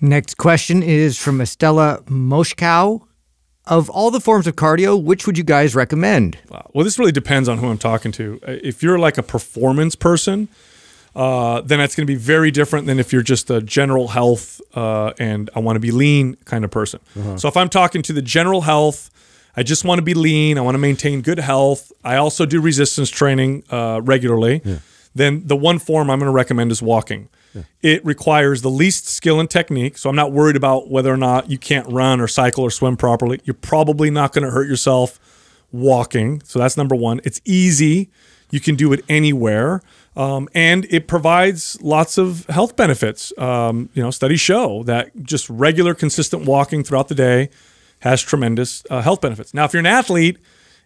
Next question is from Estella Moschkow. Of all the forms of cardio, which would you guys recommend? Well, this really depends on who I'm talking to. If you're like a performance person, then that's going to be very different than if you're just a general health and I want to be lean kind of person. So if I'm talking to the general health, I just want to be lean, I want to maintain good health, I also do resistance training regularly, then the one form I'm going to recommend is walking. It requires the least skill and technique, so I'm not worried about whether or not you can't run or cycle or swim properly. You're probably not going to hurt yourself walking, so that's number one. It's easy. You can do it anywhere, and it provides lots of health benefits. You know, studies show that just regular, consistent walking throughout the day has tremendous health benefits. Now, if you're an athlete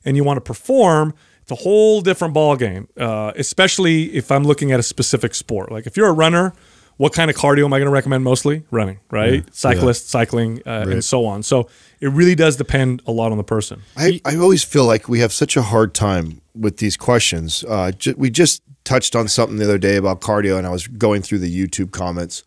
and you want to perform, a whole different ball game, especially if I'm looking at a specific sport. Like if you're a runner, what kind of cardio am I going to recommend? Mostly running, right? Cyclists, cycling, and so on. So it really does depend a lot on the person. I always feel like we have such a hard time with these questions. We just touched on something the other day about cardio, and I was going through the YouTube comments,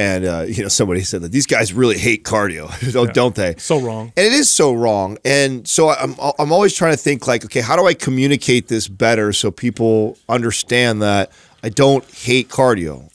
and you know, somebody said that these guys really hate cardio, don't they? So wrong. And it is so wrong. And so I'm always trying to think like, okay, how do I communicate this better so people understand that I don't hate cardio?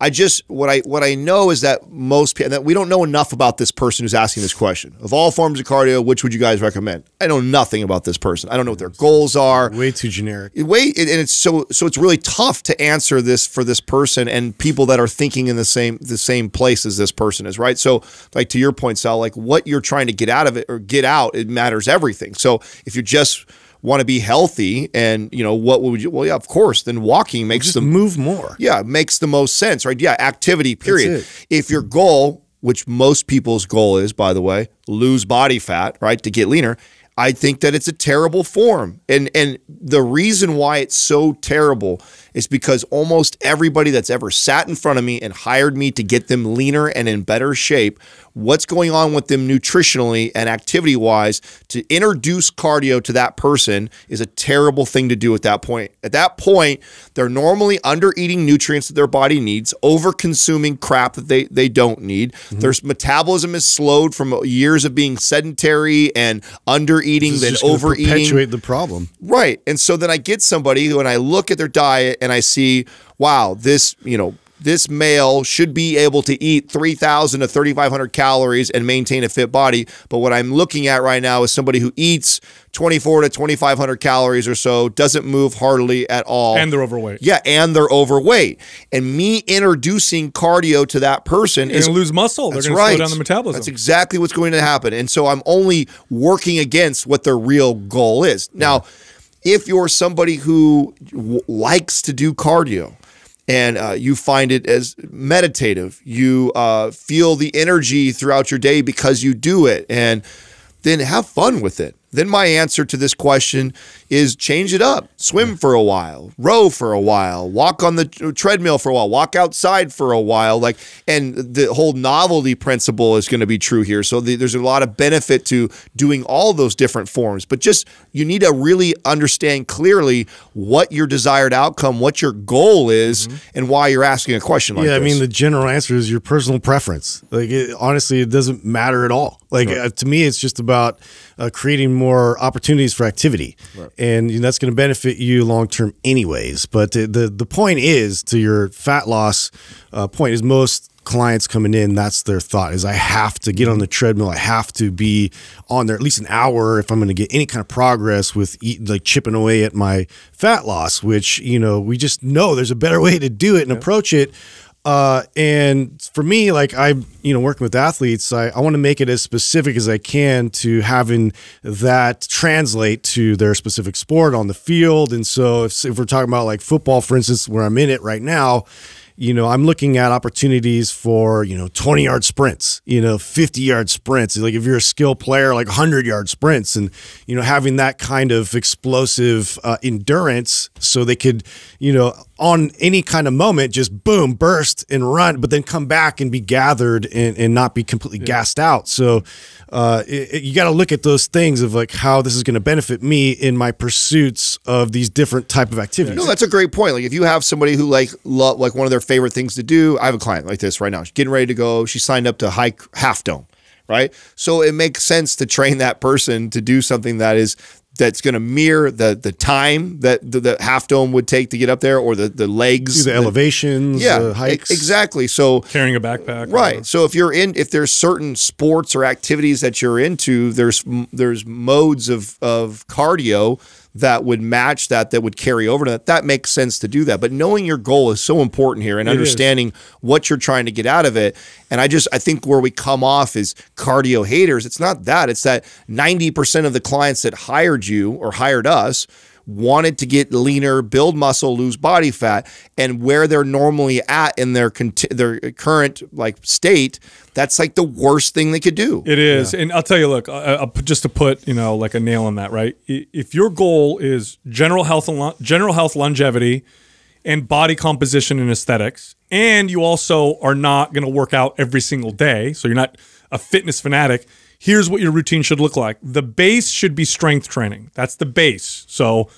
I just what I know is that most people, that we don't know enough about this person who's asking this question. Of all forms of cardio, which would you guys recommend? I know nothing about this person. I don't know what their goals are. Way too generic. And it's so it's really tough to answer this for this person and people that are thinking in the same place as this person is, right? So like to your point, Sal, like what you're trying to get out of it or get out, it matters everything. So if you're just want to be healthy, and you know what would you? Well, yeah, of course. Then walking makes them move more. Yeah, makes the most sense, right? Yeah, activity. Period. If your goal, which most people's goal is, by the way, lose body fat, right, to get leaner, I think that it's a terrible form, and the reason why it's so terrible is because almost everybody that's ever sat in front of me and hired me to get them leaner and in better shape, what's going on with them nutritionally and activity-wise to introduce cardio to that person is a terrible thing to do at that point. At that point, they're normally under-eating nutrients that their body needs, over-consuming crap that they don't need. Their metabolism is slowed from years of being sedentary and under-eating, then overeating. Perpetuate the problem. Right. And so then I get somebody who, and I look at their diet and I see, wow, this, you know, this male should be able to eat 3,000 to 3,500 calories and maintain a fit body. But what I'm looking at right now is somebody who eats 24 to 2,500 calories or so, doesn't move hardly at all. And they're overweight. Yeah, and they're overweight. And me introducing cardio to that person is going to lose muscle. They're going to slow down the metabolism. That's exactly what's going to happen. And so I'm only working against what their real goal is. Now, if you're somebody who likes to do cardio, and you find it as meditative, you feel the energy throughout your day because you do it, and then have fun with it. Then my answer to this question is change it up. Swim for a while, row for a while, walk on the treadmill for a while, walk outside for a while. Like, and the whole novelty principle is going to be true here. So there's a lot of benefit to doing all those different forms, but just you need to really understand clearly what your desired outcome, what your goal is, and why you're asking a question like this. Yeah, I mean, the general answer is your personal preference. Like, honestly, it doesn't matter at all. Like, to me, it's just about creating more opportunities for activity, and that's going to benefit you long term anyways. But the point is, to your fat loss point, is most clients coming in, that's their thought, is I have to get on the treadmill, I have to be on there at least an hour if I'm going to get any kind of progress with like chipping away at my fat loss, which, you know, we just know there's a better way to do it and approach it. And for me, like you know, working with athletes, I want to make it as specific as I can to having that translate to their specific sport on the field. And so if we're talking about like football, for instance, where I'm in it right now, you know, I'm looking at opportunities for, you know, 20-yard sprints, you know, 50-yard sprints. Like if you're a skilled player, like 100-yard sprints, and, you know, having that kind of explosive endurance so they could, you know, on any kind of moment, just boom, burst and run, but then come back and be gathered and not be completely gassed out. So you got to look at those things of like how this is going to benefit me in my pursuits of these different type of activities. No, that's a great point. Like if you have somebody who like one of their favorite things to do. I have a client like this right now. She's getting ready to go. She signed up to hike Half Dome, right? So it makes sense to train that person to do something that is that's going to mirror the time that the Half Dome would take to get up there, or the legs, the elevations, the hikes. Exactly. So carrying a backpack, right? So if you're in, if there's certain sports or activities that you're into, there's modes of cardio that would match that, that would carry over to that. That makes sense to do that. But knowing your goal is so important here, and understanding what you're trying to get out of it. And I think where we come off as cardio haters, it's not that. It's that 90% of the clients that hired you or hired us wanted to get leaner, build muscle, lose body fat, and where they're normally at in their current state, that's like the worst thing they could do. It is. Yeah. And I'll tell you, look, just to put, like a nail in that, right? If your goal is general health, longevity, and body composition and aesthetics, and you also are not going to work out every single day, so you're not a fitness fanatic, here's what your routine should look like. The base should be strength training. That's the base. So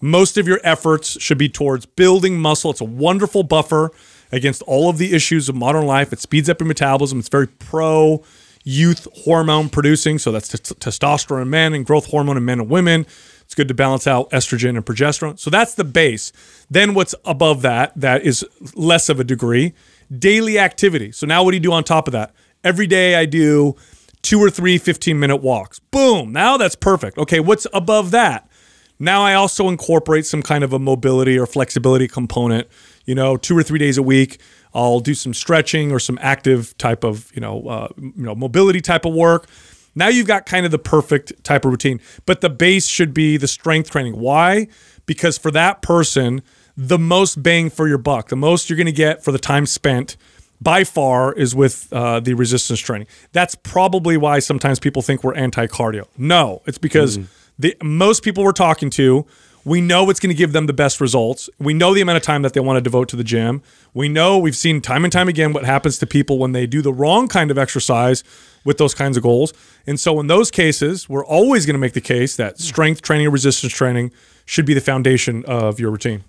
most of your efforts should be towards building muscle. It's a wonderful buffer against all of the issues of modern life. It speeds up your metabolism. It's very pro-youth hormone producing. So that's testosterone in men and growth hormone in men and women. It's good to balance out estrogen and progesterone. So that's the base. Then what's above that, that is less of a degree, daily activity. So now what do you do on top of that? Every day I do 2 or 3 15-minute walks. Boom. Now that's perfect. Okay, what's above that? Now I also incorporate some kind of a mobility or flexibility component. 2 or 3 days a week, I'll do some stretching or some active type of, mobility type of work. Now you've got kind of the perfect type of routine. But the base should be the strength training. Why? Because for that person, the most bang for your buck, the most you're going to get for the time spent by far is with the resistance training. That's probably why sometimes people think we're anti-cardio. No, it's because most people we're talking to, we know what's going to give them the best results. We know the amount of time that they want to devote to the gym. We know, we've seen time and time again what happens to people when they do the wrong kind of exercise with those kinds of goals. And so in those cases, we're always going to make the case that strength training or resistance training should be the foundation of your routine.